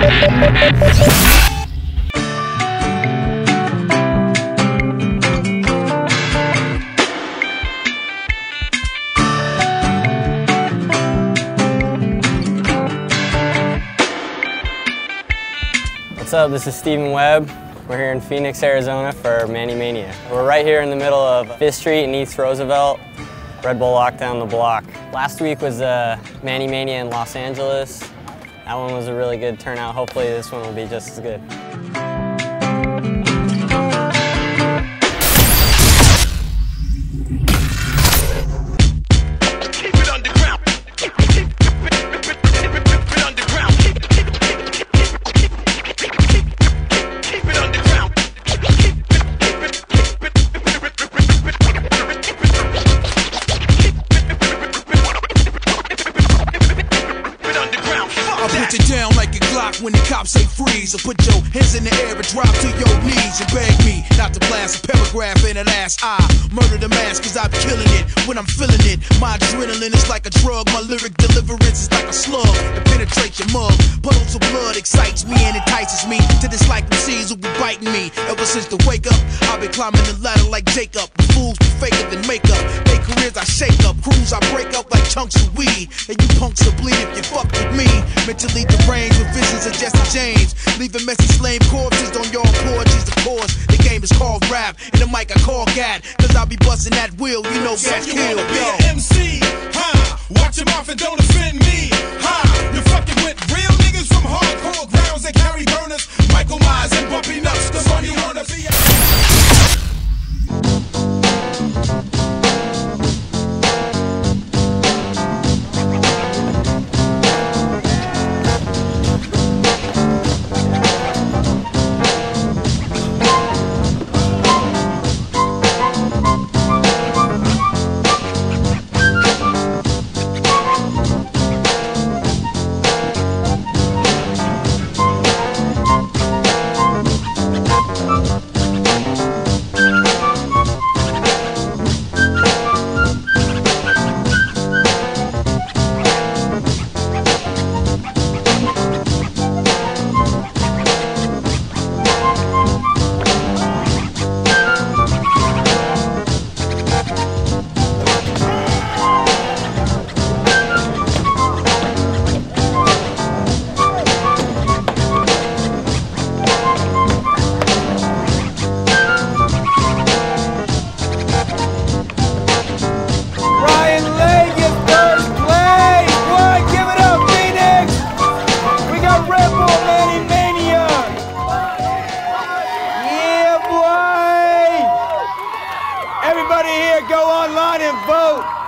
What's up, this is Stephen Webb. We're here in Phoenix, Arizona for Manny Mania. We're right here in the middle of Fifth Street and East Roosevelt. Red Bull locked down the block. Last week was Manny Mania in Los Angeles. That one was a really good turnout. Hopefully this one will be just as good. When the cops say freeze, or put your hands in the air and drop to your knees and beg me not to blast a paragraph in the last eye. Murder the mass, cause I'm killing it when I'm feeling it. My adrenaline is like a drug, my lyric deliverance is like a slug that penetrates your mug. Puddles of blood excites me and entices me to dislike the seeds who be biting me. Ever since the wake up, I've been climbing the ladder like Jacob. The fools be faker than makeup. Make careers I shake up, crews I break up like chunks of weed. And you punks will bleed if you fuck with me. Mentally deranged with visions of Jesse James, leaving messy slain corpses on your porches. Of course, the game is called rap, and the mic I call gat, cause I'll be busting that wheel, you know so that's you kill, wanna be yo. An MC, huh? Watch your mouth and don't offend me, huh? You're fucking with real niggas from hardcore grounds that carry burners, Michael Myers and Bumpy nuts, the money wanna be Everybody here, go online and vote.